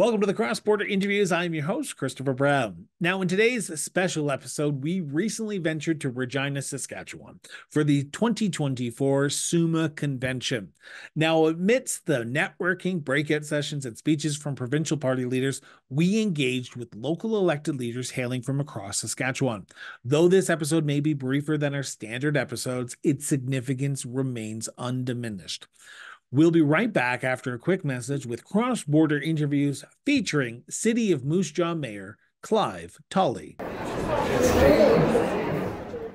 Welcome to the Cross Border Interviews. I'm your host, Christopher Brown. Now, in today's special episode, we recently ventured to Regina, Saskatchewan for the 2024 SUMA Convention. Now, amidst the networking, breakout sessions, and speeches from provincial party leaders, we engaged with local elected leaders hailing from across Saskatchewan. Though this episode may be briefer than our standard episodes, its significance remains undiminished. We'll be right back after a quick message with Cross Border Interviews featuring City of Moose Jaw Mayor Clive Tolley.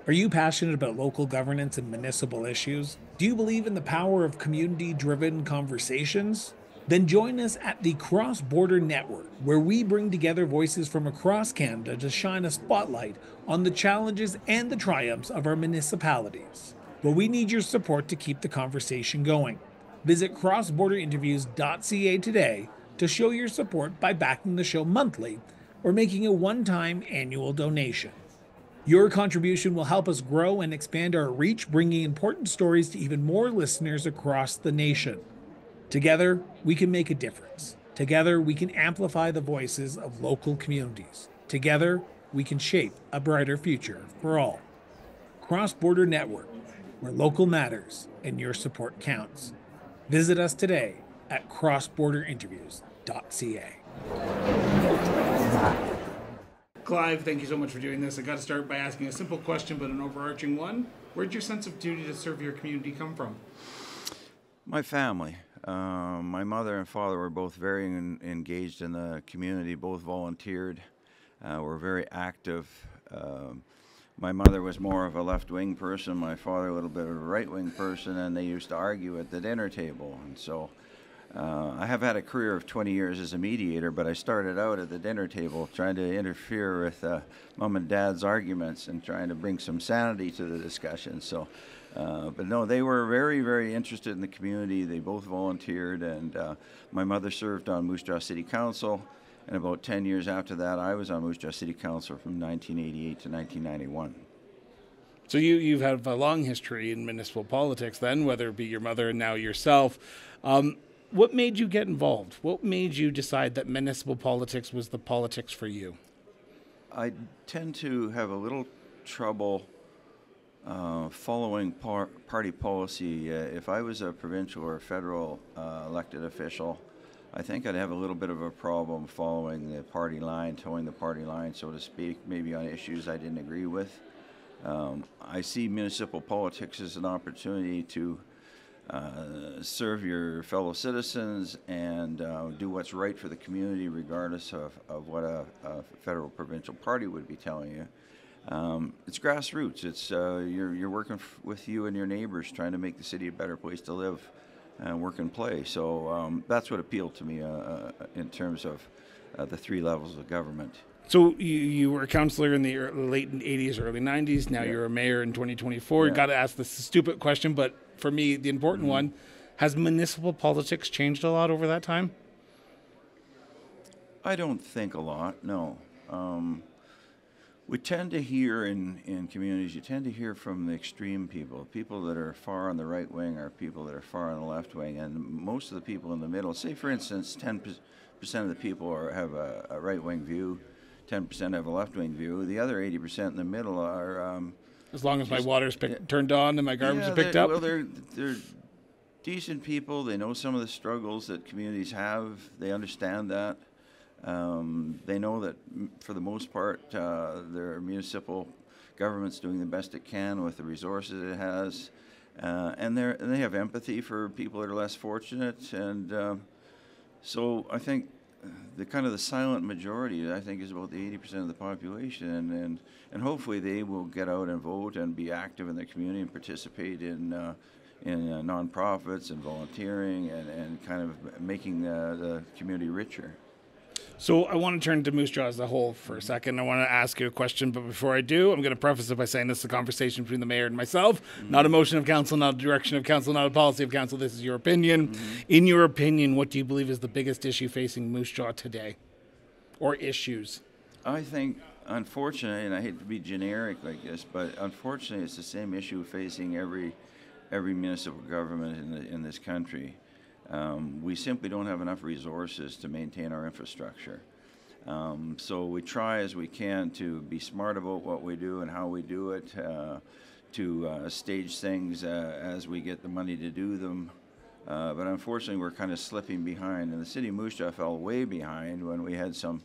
Are you passionate about local governance and municipal issues? Do you believe in the power of community-driven conversations? Then join us at the Cross Border Network, where we bring together voices from across Canada to shine a spotlight on the challenges and the triumphs of our municipalities. But we need your support to keep the conversation going. Visit crossborderinterviews.ca today to show your support by backing the show monthly or making a one-time annual donation. Your contribution will help us grow and expand our reach, bringing important stories to even more listeners across the nation. Together, we can make a difference. Together, we can amplify the voices of local communities. Together, we can shape a brighter future for all. Cross Border Network, where local matters and your support counts. Visit us today at crossborderinterviews.ca. Clive, thank you so much for doing this. I got to start by asking a simple question, but an overarching one. Where'd your sense of duty to serve your community come from? My family. My mother and father were both very engaged in the community, both volunteered, were very active. My mother was more of a left-wing person, my father a little bit of a right-wing person, and they used to argue at the dinner table. And so I have had a career of 20 years as a mediator, but I started out at the dinner table trying to interfere with mom and dad's arguments and trying to bring some sanity to the discussion. So, but no, they were very, very interested in the community. They both volunteered, and my mother served on Moose Jaw City Council. And about 10 years after that, I was on Moose Jaw City Council from 1988 to 1991. So you've had a long history in municipal politics then, whether it be your mother and now yourself. What made you get involved? What made you decide that municipal politics was the politics for you? I tend to have a little trouble following party policy. If I was a provincial or federal elected official, I think I'd have a little bit of a problem following the party line, towing the party line, so to speak, maybe on issues I didn't agree with. I see municipal politics as an opportunity to serve your fellow citizens and do what's right for the community, regardless of what a federal provincial party would be telling you. It's grassroots. It's you're working with you and your neighbors, trying to make the city a better place to live and work and play. So that's what appealed to me in terms of the three levels of government. So you were a councillor in the late 80s, early 90s. Now you're a mayor in 2024. Got to ask this stupid question, but for me, the important one, has municipal politics changed a lot over that time? I don't think a lot, no. We tend to hear in communities, you tend to hear from the extreme people. People that are far on the right wing are people that are far on the left wing, and most of the people in the middle, say for instance, 10% of the people have a right wing view, 10% have a left wing view, the other 80% in the middle are... as long as just, my water's turned on and my garbage is picked up? Well, they're decent people, they know some of the struggles that communities have, they understand that. They know that, for the most part, their municipal government's doing the best it can with the resources it has, and they have empathy for people that are less fortunate. And so I think the kind of the silent majority, I think, is about the 80% of the population, and hopefully they will get out and vote and be active in their community and participate in nonprofits and volunteering and kind of making the community richer. So I want to turn to Moose Jaw as a whole for a second. I want to ask you a question, but before I do, I'm going to preface it by saying this is a conversation between the mayor and myself, not a motion of council, not a direction of council, not a policy of council. This is your opinion. In your opinion, what do you believe is the biggest issue facing Moose Jaw today, or issues? I think, unfortunately, and I hate to be generic like this, but unfortunately, it's the same issue facing every municipal government in this country. We simply don't have enough resources to maintain our infrastructure. So we try as we can to be smart about what we do and how we do it, to stage things as we get the money to do them. But unfortunately, we're kind of slipping behind. And the city of Moose Jaw fell way behind when we had some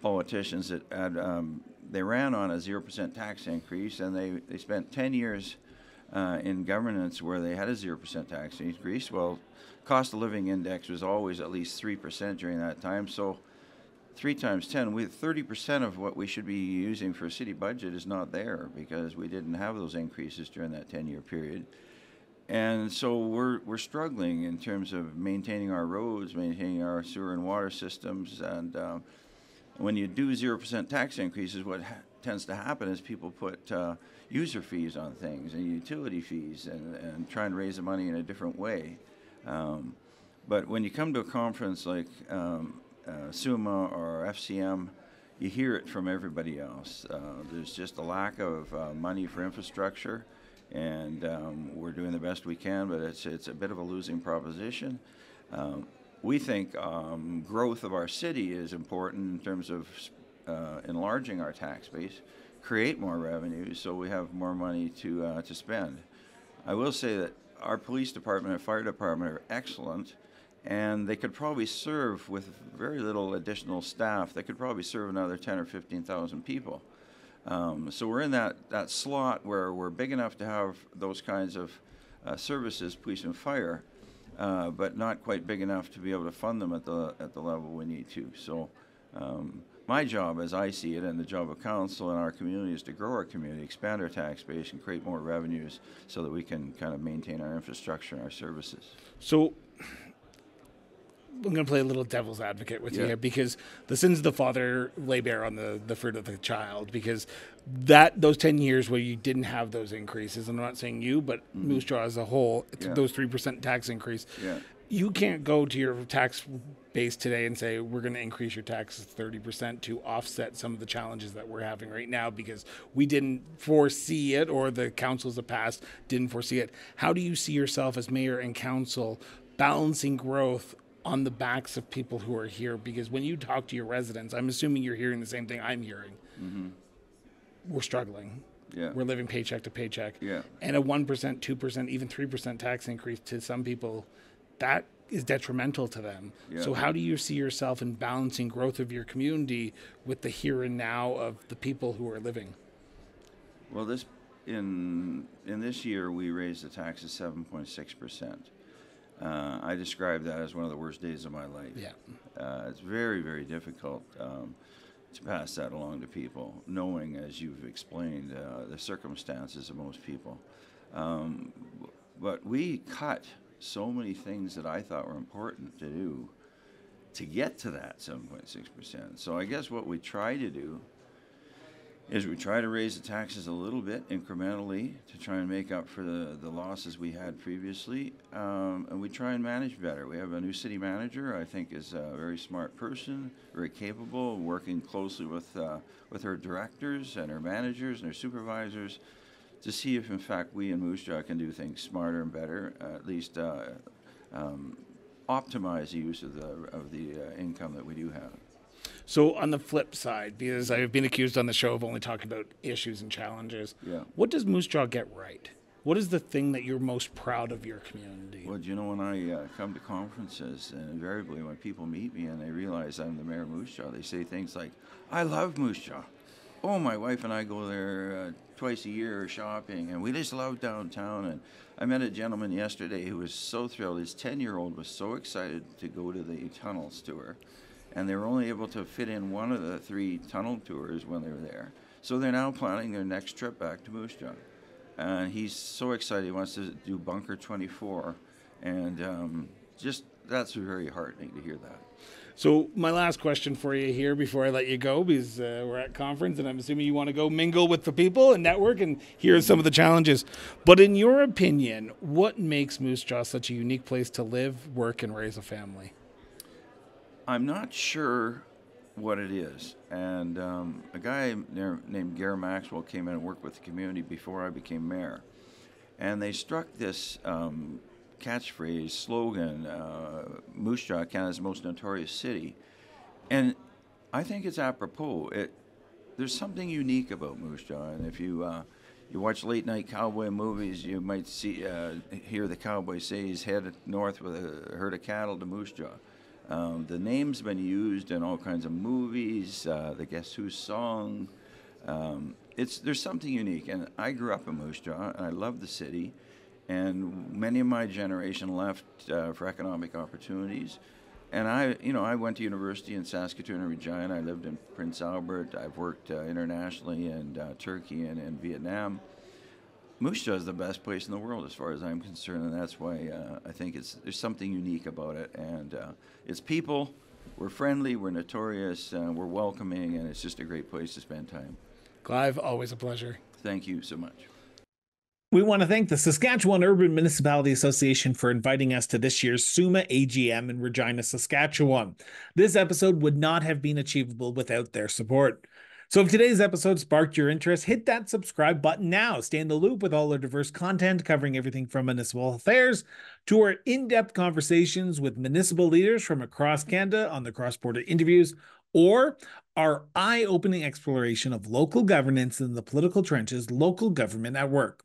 politicians that had, they ran on a 0% tax increase, and they spent 10 years in governance where they had a 0% tax increase. Well, cost of living index was always at least 3% during that time. So 3 times 10, we 30% of what we should be using for city budget is not there because we didn't have those increases during that 10-year period. And so we're struggling in terms of maintaining our roads, maintaining our sewer and water systems. And when you do 0% tax increases, what tends to happen is people put user fees on things and utility fees and try and raise the money in a different way. But when you come to a conference like SUMA or FCM, you hear it from everybody else. There's just a lack of money for infrastructure. And we're doing the best we can, but it's a bit of a losing proposition. We think growth of our city is important in terms of enlarging our tax base, create more revenue so we have more money to spend. I will say that our police department and fire department are excellent, and they could probably serve with very little additional staff. They could probably serve another 10 or 15,000 people. So we're in that slot where we're big enough to have those kinds of services, police and fire, but not quite big enough to be able to fund them at the level we need to. So my job, as I see it, and the job of council in our community is to grow our community, expand our tax base, and create more revenues so that we can kind of maintain our infrastructure and our services. So I'm going to play a little devil's advocate with you here, because the sins of the father lay bare on the fruit of the child, because those 10 years where you didn't have those increases, and I'm not saying you, but Moose Jaw as a whole, it's those 3% tax increase. Yeah. You can't go to your tax base today and say, we're going to increase your taxes 30% to offset some of the challenges that we're having right now because we didn't foresee it, or the councils that passed didn't foresee it. How do you see yourself as mayor and council balancing growth on the backs of people who are here? Because when you talk to your residents, I'm assuming you're hearing the same thing I'm hearing. Mm-hmm. We're struggling. Yeah. We're living paycheck to paycheck. Yeah. And a 1%, 2%, even 3% tax increase to some people, that is detrimental to them. Yeah. So how do you see yourself in balancing growth of your community with the here and now of the people who are living? Well, in this year, we raised the taxes 7.6%. I describe that as one of the worst days of my life. Yeah. It's very, very difficult to pass that along to people, knowing, as you've explained, the circumstances of most people. But we cut so many things that I thought were important to do to get to that 7.6%. So I guess what we try to do is we try to raise the taxes a little bit incrementally to try and make up for the losses we had previously, and we try and manage better. We have a new city manager, I think, is a very smart person, very capable, working closely with her directors and her managers and her supervisors to see if, in fact, we in Moose Jaw can do things smarter and better, at least optimize the use of the income that we do have. So on the flip side, because I've been accused on the show of only talking about issues and challenges, what does Moose Jaw get right? What is the thing that you're most proud of your community? Well, you know, when I come to conferences, and invariably when people meet me and they realize I'm the mayor of Moose Jaw, they say things like, I love Moose Jaw. Oh, my wife and I go there twice a year shopping, and we just love downtown. And I met a gentleman yesterday who was so thrilled. His 10-year-old was so excited to go to the tunnels tour. And they were only able to fit in one of the 3 tunnel tours when they were there. So they're now planning their next trip back to Moose Jaw. And he's so excited, he wants to do Bunker 24. And just, that's very heartening to hear that. So my last question for you here before I let you go, because we're at conference and I'm assuming you want to go mingle with the people and network and hear some of the challenges. But in your opinion, what makes Moose Jaw such a unique place to live, work, and raise a family? I'm not sure what it is, and a guy named Gary Maxwell came in and worked with the community before I became mayor, and they struck this catchphrase, slogan, Moose Jaw, Canada's most notorious city. And I think it's apropos. There's something unique about Moose Jaw, and if you you watch late-night cowboy movies, you might see hear the cowboy say he's headed north with a herd of cattle to Moose Jaw. The name's been used in all kinds of movies, the Guess Who song. There's something unique, and I grew up in Moose Jaw, and I love the city, and many of my generation left for economic opportunities. And I went to university in Saskatoon and Regina. I lived in Prince Albert. I've worked internationally in Turkey and in Vietnam. Moose Jaw is the best place in the world as far as I'm concerned, and that's why I think there's something unique about it. And it's people, we're friendly, we're notorious, we're welcoming, and it's just a great place to spend time. Clive, always a pleasure. Thank you so much. We want to thank the Saskatchewan Urban Municipality Association for inviting us to this year's SUMA AGM in Regina, Saskatchewan. This episode would not have been achievable without their support. So if today's episode sparked your interest, hit that subscribe button now. Stay in the loop with all our diverse content covering everything from municipal affairs to our in-depth conversations with municipal leaders from across Canada on the Cross Border Interviews, or our eye-opening exploration of local governance in the political trenches, local government at work.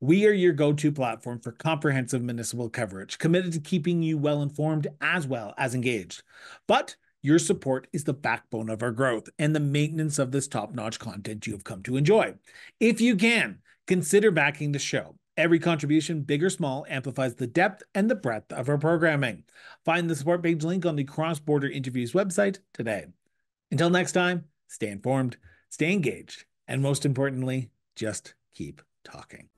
We are your go-to platform for comprehensive municipal coverage, committed to keeping you well-informed as well as engaged. But your support is the backbone of our growth and the maintenance of this top-notch content you have come to enjoy. If you can, consider backing the show. Every contribution, big or small, amplifies the depth and the breadth of our programming. Find the support page link on the Cross Border Interviews website today. Until next time, stay informed, stay engaged, and most importantly, just keep talking.